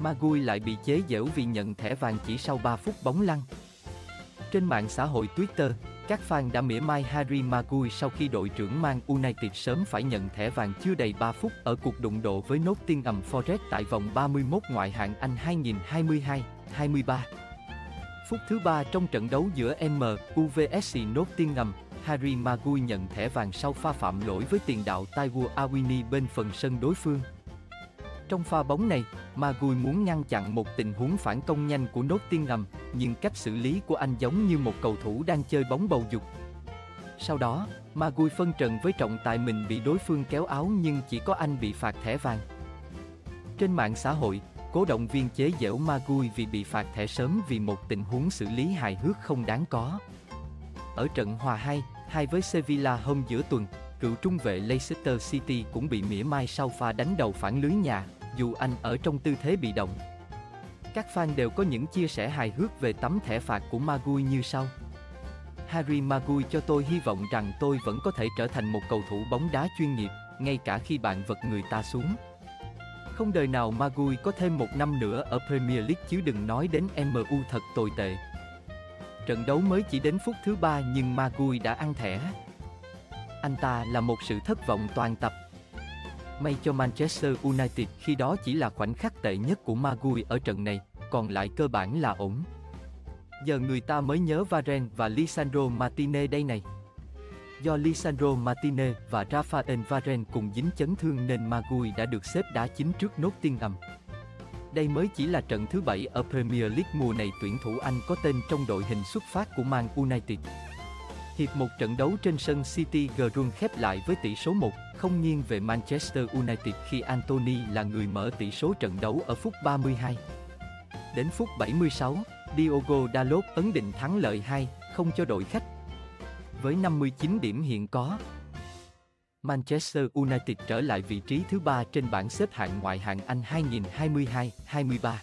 Maguire lại bị chế giễu vì nhận thẻ vàng chỉ sau 3 phút bóng lăn. Trên mạng xã hội Twitter, các fan đã mỉa mai Harry Maguire sau khi đội trưởng Man United sớm phải nhận thẻ vàng chưa đầy 3 phút ở cuộc đụng độ với Nottingham Forest tại vòng 31 Ngoại hạng Anh 2022-23. Phút thứ 3 trong trận đấu giữa MU vs Nottingham, Harry Maguire nhận thẻ vàng sau pha phạm lỗi với tiền đạo Taiwo Awoniyi bên phần sân đối phương. Trong pha bóng này, Maguire muốn ngăn chặn một tình huống phản công nhanh của Nottingham, nhưng cách xử lý của anh giống như một cầu thủ đang chơi bóng bầu dục. Sau đó, Maguire phân trần với trọng tài mình bị đối phương kéo áo nhưng chỉ có anh bị phạt thẻ vàng. Trên mạng xã hội, cổ động viên chế giễu Maguire vì bị phạt thẻ sớm vì một tình huống xử lý hài hước không đáng có. Ở trận hòa 2-2 với Sevilla hôm giữa tuần, cựu trung vệ Leicester City cũng bị mỉa mai sau pha đánh đầu phản lưới nhà, dù anh ở trong tư thế bị động. Các fan đều có những chia sẻ hài hước về tấm thẻ phạt của Maguire như sau. Harry Maguire cho tôi hy vọng rằng tôi vẫn có thể trở thành một cầu thủ bóng đá chuyên nghiệp, ngay cả khi bạn vật người ta xuống. Không đời nào Maguire có thêm một năm nữa ở Premier League chứ đừng nói đến MU thật tồi tệ. Trận đấu mới chỉ đến phút thứ 3 nhưng Maguire đã ăn thẻ. Anh ta là một sự thất vọng toàn tập. May cho Manchester United khi đó chỉ là khoảnh khắc tệ nhất của Maguire ở trận này, còn lại cơ bản là ổn. Giờ người ta mới nhớ Varane và Lisandro Martinez đây này. Do Lisandro Martinez và Raphael Varane cùng dính chấn thương nên Maguire đã được xếp đá chính trước Nottingham. Đây mới chỉ là trận thứ 7 ở Premier League mùa này tuyển thủ Anh có tên trong đội hình xuất phát của Man United. Hiệp một trận đấu trên sân City Ground khép lại với tỷ số 1-0 nghiêng về Manchester United khi Antony là người mở tỷ số trận đấu ở phút 32. Đến phút 76, Diogo Dalot ấn định thắng lợi 2-0 cho đội khách. Với 59 điểm hiện có, Manchester United trở lại vị trí thứ 3 trên bảng xếp hạng Ngoại hạng Anh 2022-23.